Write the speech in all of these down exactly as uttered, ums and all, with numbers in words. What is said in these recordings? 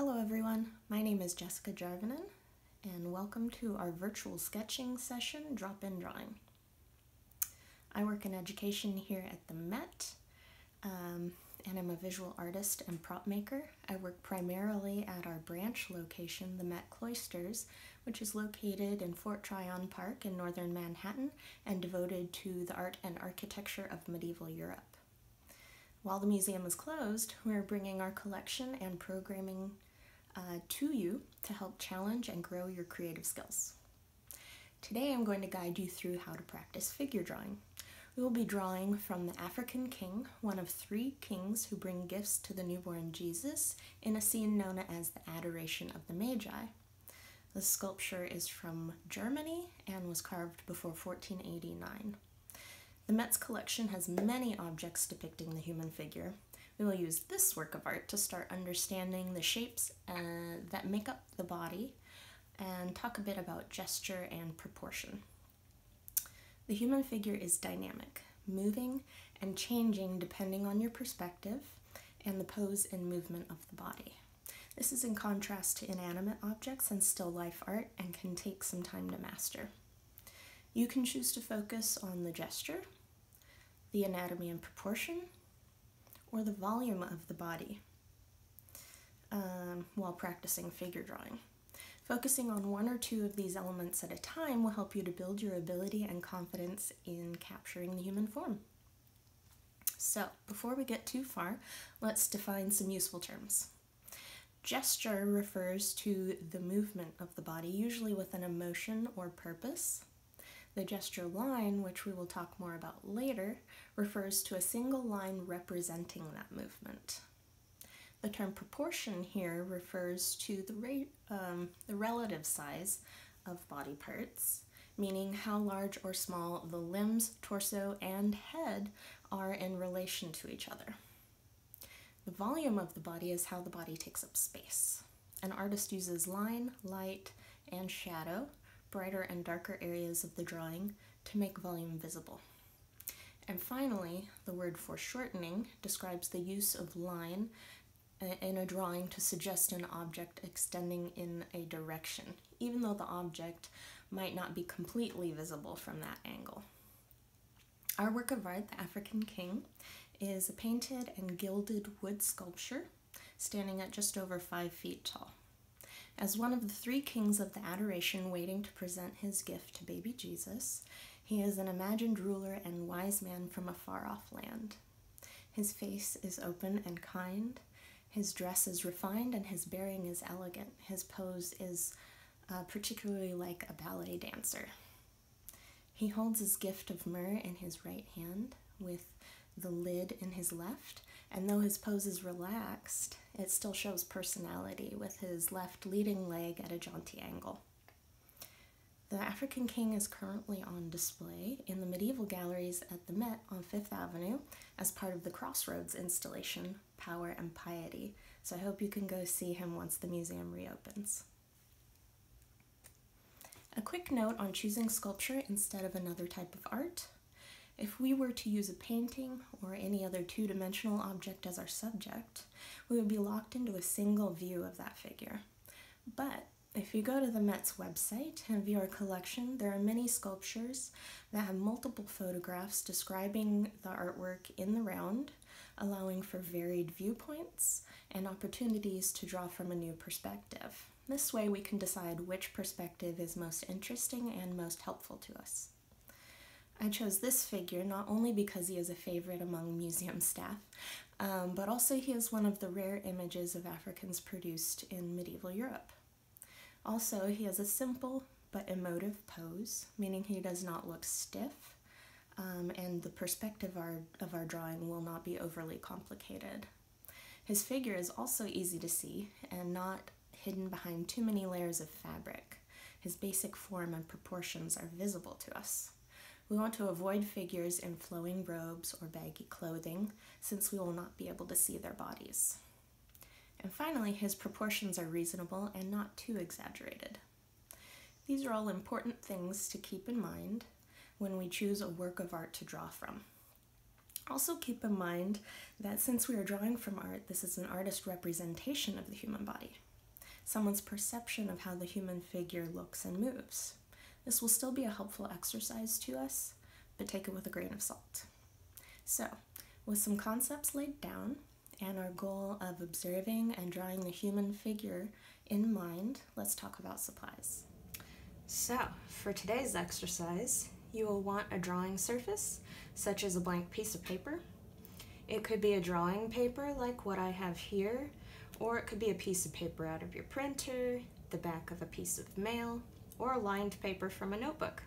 Hello everyone, my name is Jessica Jarvanen, and welcome to our virtual sketching session, Drop-In Drawing. I work in education here at the Met, um, and I'm a visual artist and prop maker. I work primarily at our branch location, the Met Cloisters, which is located in Fort Tryon Park in northern Manhattan and devoted to the art and architecture of medieval Europe. While the museum is closed, we're bringing our collection and programming Uh, to you to help challenge and grow your creative skills. Today I'm going to guide you through how to practice figure drawing. We will be drawing from the African King, one of three kings who bring gifts to the newborn Jesus in a scene known as the Adoration of the Magi. The sculpture is from Germany and was carved before fourteen eighty-nine. The Met's collection has many objects depicting the human figure. We will use this work of art to start understanding the shapes uh, that make up the body and talk a bit about gesture and proportion. The human figure is dynamic, moving and changing depending on your perspective and the pose and movement of the body. This is in contrast to inanimate objects and still life art and can take some time to master. You can choose to focus on the gesture, the anatomy and proportion, or the volume of the body um, while practicing figure drawing. Focusing on one or two of these elements at a time will help you to build your ability and confidence in capturing the human form. So, before we get too far, let's define some useful terms. Gesture refers to the movement of the body, usually with an emotion or purpose. The gesture line, which we will talk more about later, refers to a single line representing that movement. The term proportion here refers to the, rate, um, the relative size of body parts, meaning how large or small the limbs, torso, and head are in relation to each other. The volume of the body is how the body takes up space. An artist uses line, light, and shadow, brighter and darker areas of the drawing to make volume visible. And finally, the word foreshortening describes the use of line in a drawing to suggest an object extending in a direction, even though the object might not be completely visible from that angle. Our work of art, the African King, is a painted and gilded wood sculpture standing at just over five feet tall. As one of the three kings of the Adoration waiting to present his gift to baby Jesus, he is an imagined ruler and wise man from a far-off land. His face is open and kind, his dress is refined, and his bearing is elegant. His pose is uh, particularly like a ballet dancer. He holds his gift of myrrh in his right hand with the lid in his left, and though his pose is relaxed, it still shows personality with his left leading leg at a jaunty angle. The African King is currently on display in the medieval galleries at the Met on Fifth Avenue as part of the Crossroads installation, Power and Piety, so I hope you can go see him once the museum reopens. A quick note on choosing sculpture instead of another type of art. If we were to use a painting or any other two-dimensional object as our subject, we would be locked into a single view of that figure. But if you go to the Met's website and view our collection, there are many sculptures that have multiple photographs describing the artwork in the round, allowing for varied viewpoints and opportunities to draw from a new perspective. This way we can decide which perspective is most interesting and most helpful to us. I chose this figure not only because he is a favorite among museum staff, um, but also he is one of the rare images of Africans produced in medieval Europe. Also, he has a simple but emotive pose, meaning he does not look stiff, um, and the perspective our, of our drawing will not be overly complicated. His figure is also easy to see and not hidden behind too many layers of fabric. His basic form and proportions are visible to us. We want to avoid figures in flowing robes or baggy clothing, since we will not be able to see their bodies. And finally, his proportions are reasonable and not too exaggerated. These are all important things to keep in mind when we choose a work of art to draw from. Also keep in mind that since we are drawing from art, this is an artist's representation of the human body. someone's perception of how the human figure looks and moves. This will still be a helpful exercise to us, but take it with a grain of salt. So, with some concepts laid down and our goal of observing and drawing the human figure in mind, let's talk about supplies. So, for today's exercise, you will want a drawing surface, such as a blank piece of paper. It could be a drawing paper like what I have here, or it could be a piece of paper out of your printer, the back of a piece of mail, or lined paper from a notebook.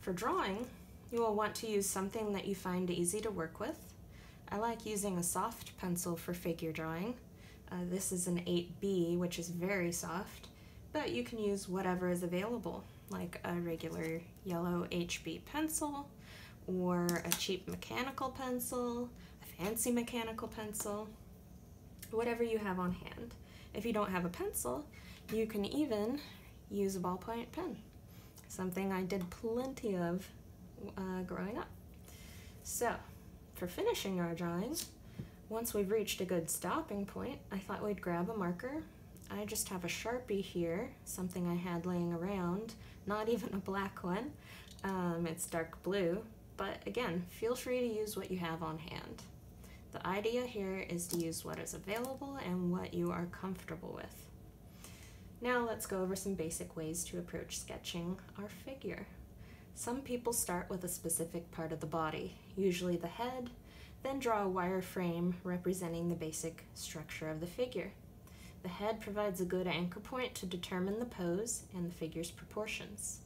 For drawing, you will want to use something that you find easy to work with. I like using a soft pencil for figure drawing. Uh, this is an eight B, which is very soft, but you can use whatever is available, like a regular yellow H B pencil, or a cheap mechanical pencil, a fancy mechanical pencil, whatever you have on hand. If you don't have a pencil, you can even use a ballpoint pen, something I did plenty of uh, growing up. So, for finishing our drawing, once we've reached a good stopping point, I thought we'd grab a marker. I just have a Sharpie here, something I had laying around, not even a black one. Um, it's dark blue, but again, feel free to use what you have on hand. The idea here is to use what is available and what you are comfortable with. Now let's go over some basic ways to approach sketching our figure. Some people start with a specific part of the body, usually the head, then draw a wire frame representing the basic structure of the figure. The head provides a good anchor point to determine the pose and the figure's proportions.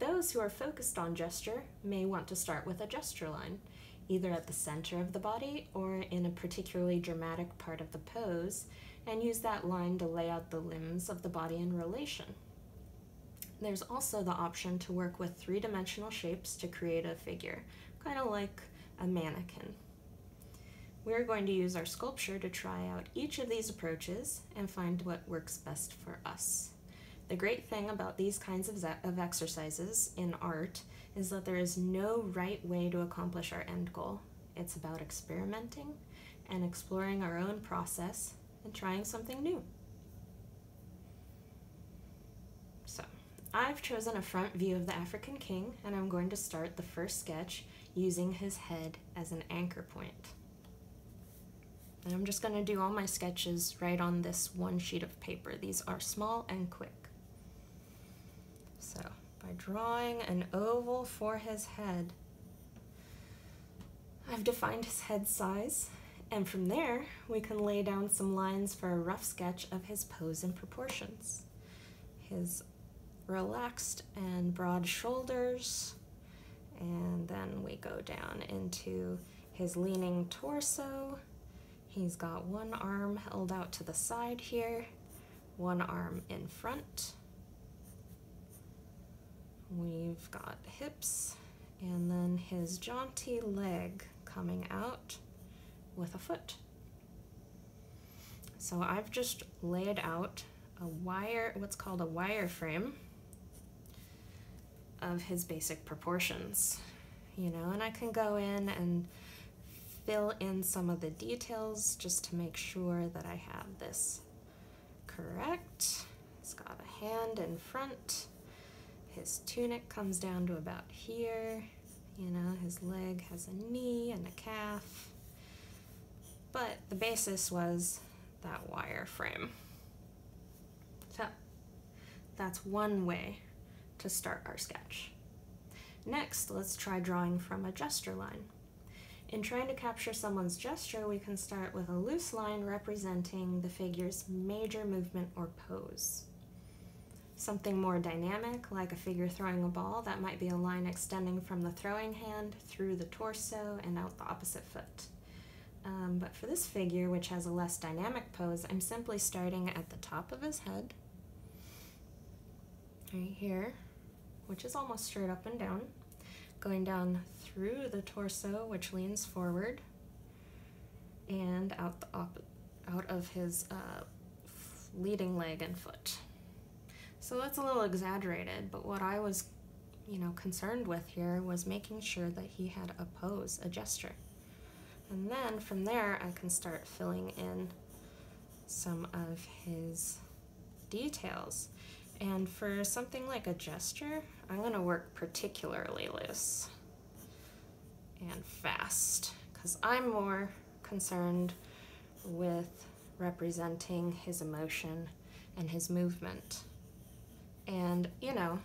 Those who are focused on gesture may want to start with a gesture line, either at the center of the body or in a particularly dramatic part of the pose, and use that line to lay out the limbs of the body in relation. There's also the option to work with three-dimensional shapes to create a figure, kind of like a mannequin. We're going to use our sculpture to try out each of these approaches and find what works best for us. The great thing about these kinds of, of exercises in art is that there is no right way to accomplish our end goal. It's about experimenting and exploring our own process and trying something new. So, I've chosen a front view of the African King, and I'm going to start the first sketch using his head as an anchor point. And I'm just going to do all my sketches right on this one sheet of paper. These are small and quick. So, by drawing an oval for his head, I've defined his head size, and from there we can lay down some lines for a rough sketch of his pose and proportions. His relaxed and broad shoulders, and then we go down into his leaning torso. He's got one arm held out to the side here, one arm in front. We've got hips, and then his jaunty leg coming out with a foot. So I've just laid out a wire, what's called a wireframe of his basic proportions, you know, and I can go in and fill in some of the details just to make sure that I have this correct. It's got a hand in front. His tunic comes down to about here. You know, his leg has a knee and a calf. But the basis was that wire frame. So that's one way to start our sketch. Next, let's try drawing from a gesture line. In trying to capture someone's gesture, we can start with a loose line representing the figure's major movement or pose. Something more dynamic, like a figure throwing a ball, that might be a line extending from the throwing hand through the torso and out the opposite foot. Um, but for this figure, which has a less dynamic pose, I'm simply starting at the top of his head, right here, which is almost straight up and down, going down through the torso, which leans forward, and out the op out of his uh, leading leg and foot. So that's a little exaggerated, but what I was, you know, concerned with here was making sure that he had a pose, a gesture. And then from there, I can start filling in some of his details. And for something like a gesture, I'm gonna work particularly loose and fast, because I'm more concerned with representing his emotion and his movement. And, you know,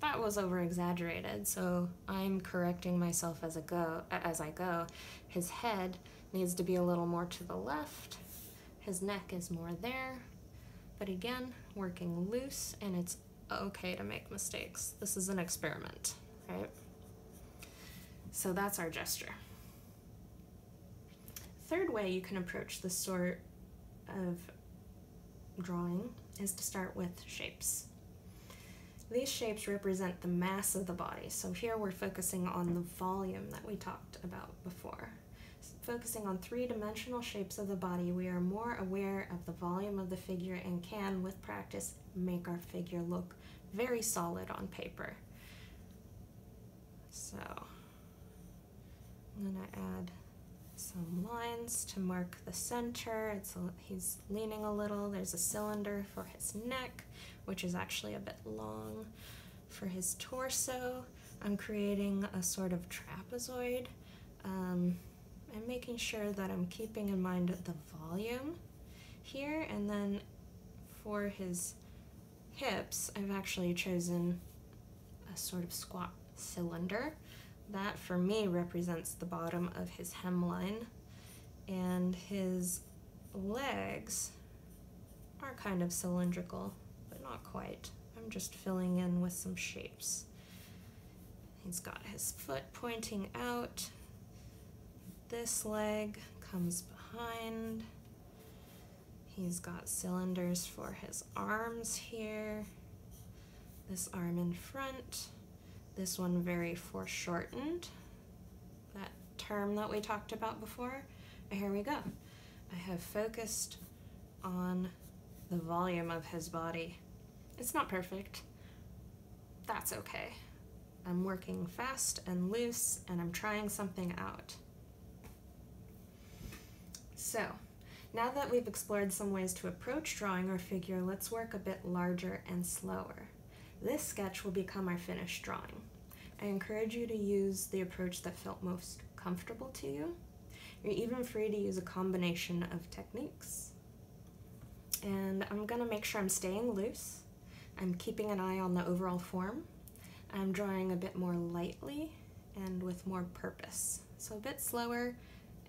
that was over-exaggerated, so I'm correcting myself as I go, as I go. His head needs to be a little more to the left. His neck is more there. But again, working loose, and it's okay to make mistakes. This is an experiment, right? So that's our gesture. Third way you can approach this sort of drawing is to start with shapes. These shapes represent the mass of the body. So here we're focusing on the volume that we talked about before. Focusing on three-dimensional shapes of the body, we are more aware of the volume of the figure and can, with practice, make our figure look very solid on paper. So I'm gonna add some lines to mark the center. It's a, he's leaning a little. There's a cylinder for his neck, which is actually a bit long. For his torso, I'm creating a sort of trapezoid. Um, I'm making sure that I'm keeping in mind the volume here, and then for his hips, I've actually chosen a sort of squat cylinder. That, for me, represents the bottom of his hemline, and his legs are kind of cylindrical, but not quite. I'm just filling in with some shapes. He's got his foot pointing out. This leg comes behind. He's got cylinders for his arms here. This arm in front. This one very foreshortened. That term that we talked about before. Here we go. I have focused on the volume of his body. It's not perfect. That's okay. I'm working fast and loose, and I'm trying something out. So, now that we've explored some ways to approach drawing our figure, let's work a bit larger and slower. This sketch will become our finished drawing. I encourage you to use the approach that felt most comfortable to you. You're even free to use a combination of techniques. And I'm gonna make sure I'm staying loose. I'm keeping an eye on the overall form. I'm drawing a bit more lightly and with more purpose. So a bit slower,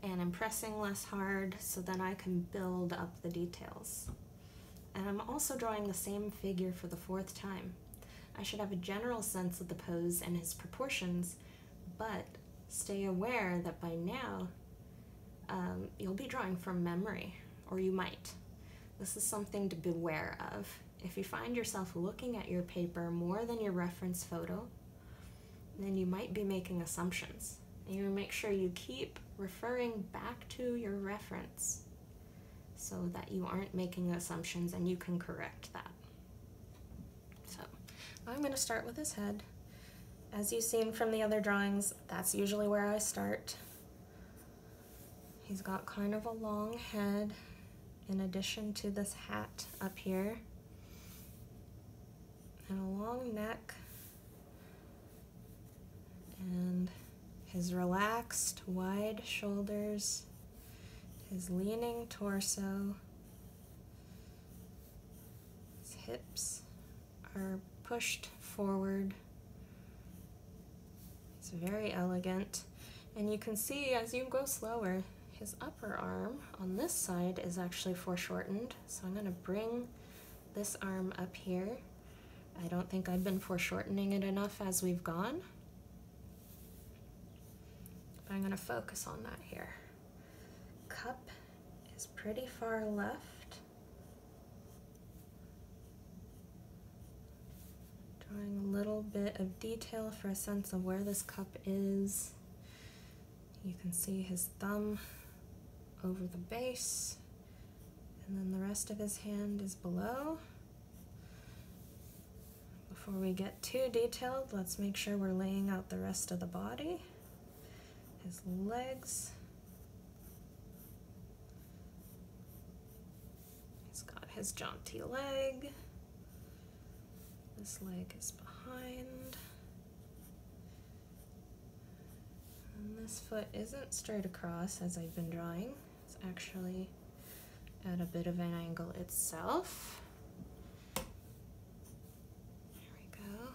and I'm pressing less hard, so then I can build up the details. And I'm also drawing the same figure for the fourth time. I should have a general sense of the pose and his proportions, but stay aware that by now um, you'll be drawing from memory, or you might. This is something to beware of. If you find yourself looking at your paper more than your reference photo, then you might be making assumptions. You make sure you keep referring back to your reference so that you aren't making assumptions and you can correct that. So I'm going to start with his head. As you've seen from the other drawings, that's usually where I start. He's got kind of a long head in addition to this hat up here, and a long neck, and his relaxed, wide shoulders, his leaning torso, his hips are pushed forward. It's very elegant. And you can see as you go slower, his upper arm on this side is actually foreshortened. So I'm gonna bring this arm up here. I don't think I've been foreshortening it enough as we've gone. I'm going to focus on that here. Cup is pretty far left. Drawing a little bit of detail for a sense of where this cup is. You can see his thumb over the base, and then the rest of his hand is below. Before we get too detailed, let's make sure we're laying out the rest of the body. His legs, his jaunty leg. This leg is behind. And this foot isn't straight across as I've been drawing. It's actually at a bit of an angle itself. There we go.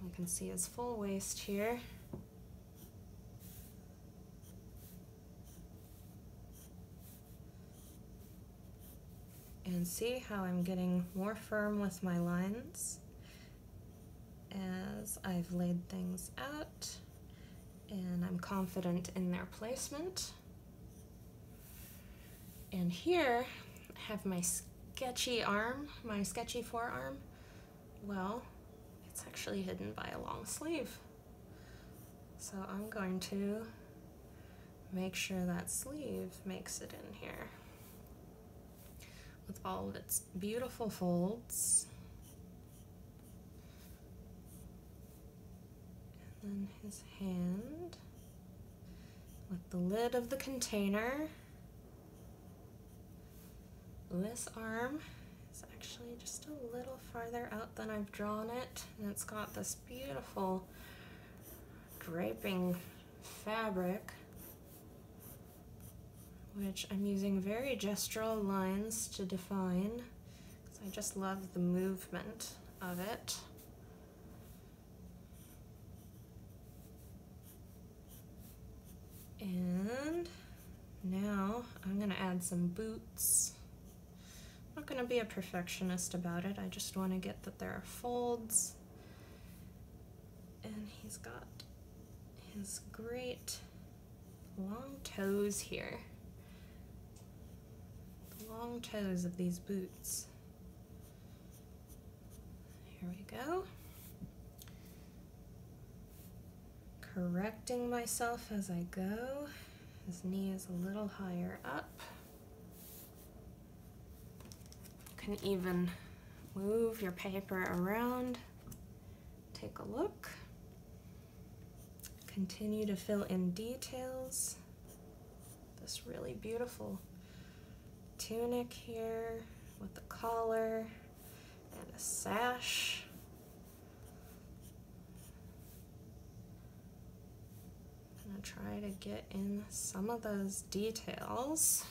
And we can see his full waist here. And see how I'm getting more firm with my lines as I've laid things out and I'm confident in their placement. And here I have my sketchy arm, my sketchy forearm. Well, it's actually hidden by a long sleeve. So I'm going to make sure that sleeve makes it in here, with all of its beautiful folds. And then his hand with the lid of the container. This arm is actually just a little farther out than I've drawn it, and it's got this beautiful draping fabric, which I'm using very gestural lines to define, because I just love the movement of it. And now I'm going to add some boots. I'm not going to be a perfectionist about it, I just want to get that there are folds. And he's got his great long toes here. Long toes of these boots. Here we go. Correcting myself as I go. His knee is a little higher up. You can even move your paper around. Take a look. Continue to fill in details. This really beautiful tunic here with a collar and a sash. I'm gonna try to get in some of those details.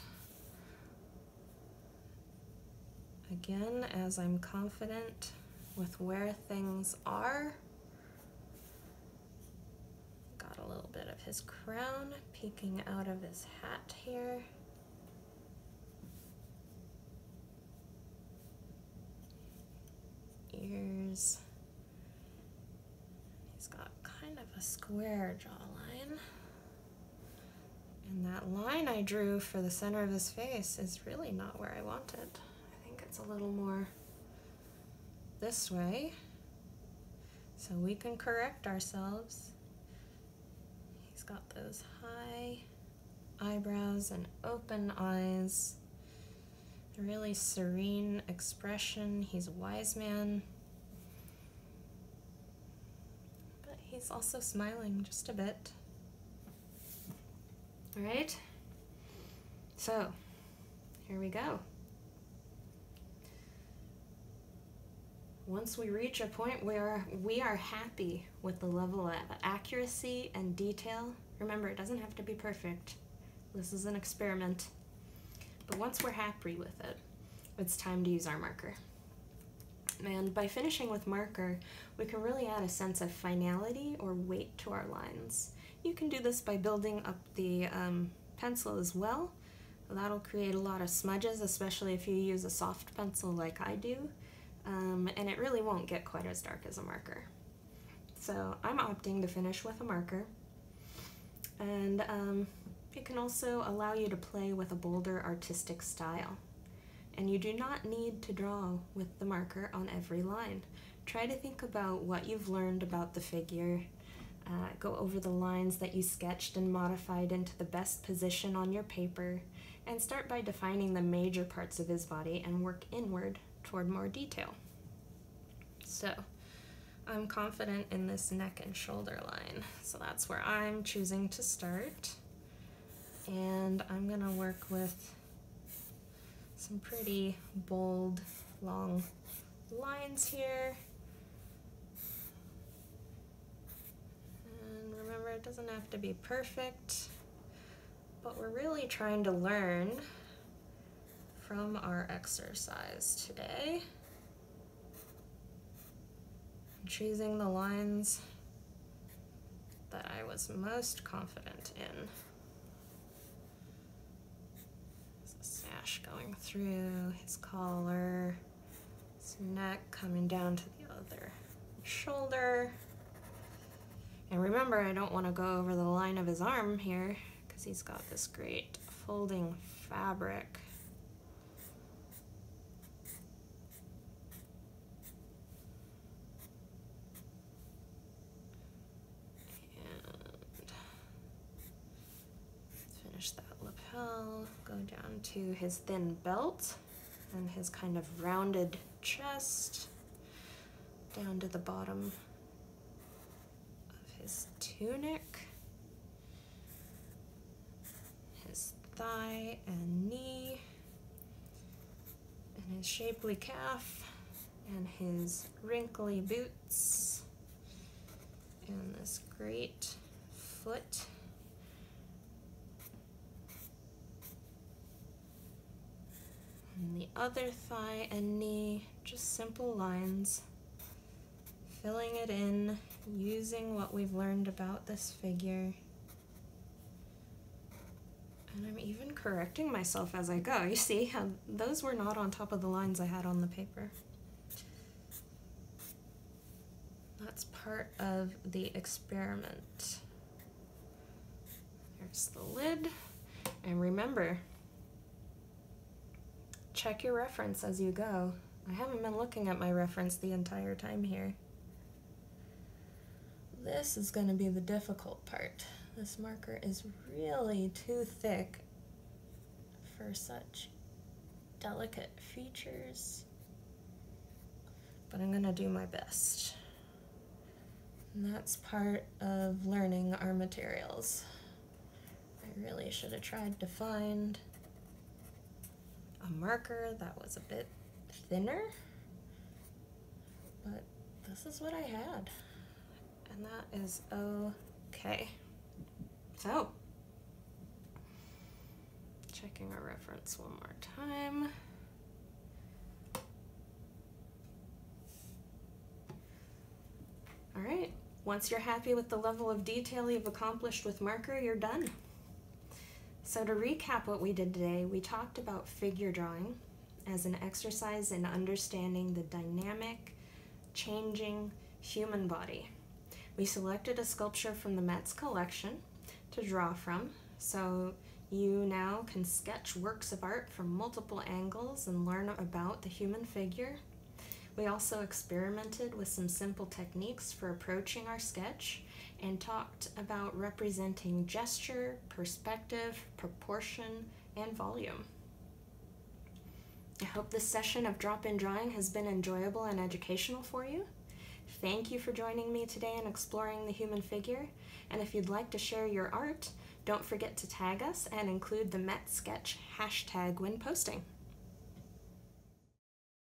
Again, as I'm confident with where things are. Got a little bit of his crown peeking out of his hat here. Ears. He's got kind of a square jawline. And that line I drew for the center of his face is really not where I want it. I think it's a little more this way. So we can correct ourselves. He's got those high eyebrows and open eyes. Really serene expression. He's a wise man, but he's also smiling just a bit. All right, so here we go. Once we reach a point where we are happy with the level of accuracy and detail, remember, it doesn't have to be perfect. This is an experiment. But once we're happy with it, it's time to use our marker. And by finishing with marker, we can really add a sense of finality or weight to our lines. You can do this by building up the um, pencil as well. That'll create a lot of smudges, especially if you use a soft pencil like I do. Um, and it really won't get quite as dark as a marker. So I'm opting to finish with a marker. And um, it can also allow you to play with a bolder artistic style. And you do not need to draw with the marker on every line. Try to think about what you've learned about the figure. Uh, go over the lines that you sketched and modified into the best position on your paper, and start by defining the major parts of his body and work inward toward more detail. So, I'm confident in this neck and shoulder line, so that's where I'm choosing to start. And I'm gonna work with some pretty bold, long lines here. And remember, it doesn't have to be perfect, but we're really trying to learn from our exercise today. I'm choosing the lines that I was most confident in. There's a sash going through his collar, his neck coming down to the other shoulder. And remember, I don't want to go over the line of his arm here because he's got this great folding fabric. Go down to his thin belt and his kind of rounded chest, down to the bottom of his tunic, his thigh and knee, and his shapely calf, and his wrinkly boots, and this great foot. And the other thigh and knee, just simple lines, filling it in, using what we've learned about this figure. And I'm even correcting myself as I go. You see how those were not on top of the lines I had on the paper. That's part of the experiment. There's the lid. And remember, check your reference as you go. I haven't been looking at my reference the entire time here. This is going to be the difficult part. This marker is really too thick for such delicate features, but I'm going to do my best. And that's part of learning our materials. I really should have tried to find a marker that was a bit thinner, but this is what I had, and that is okay. So, checking our reference one more time. All right, once you're happy with the level of detail you've accomplished with marker, you're done. So to recap what we did today, we talked about figure drawing as an exercise in understanding the dynamic, changing human body. We selected a sculpture from the Met's collection to draw from, so you now can sketch works of art from multiple angles and learn about the human figure. We also experimented with some simple techniques for approaching our sketch and talked about representing gesture, perspective, proportion, and volume. I hope this session of drop-in drawing has been enjoyable and educational for you. Thank you for joining me today in exploring the human figure, and if you'd like to share your art, don't forget to tag us and include the MetSketch hashtag when posting.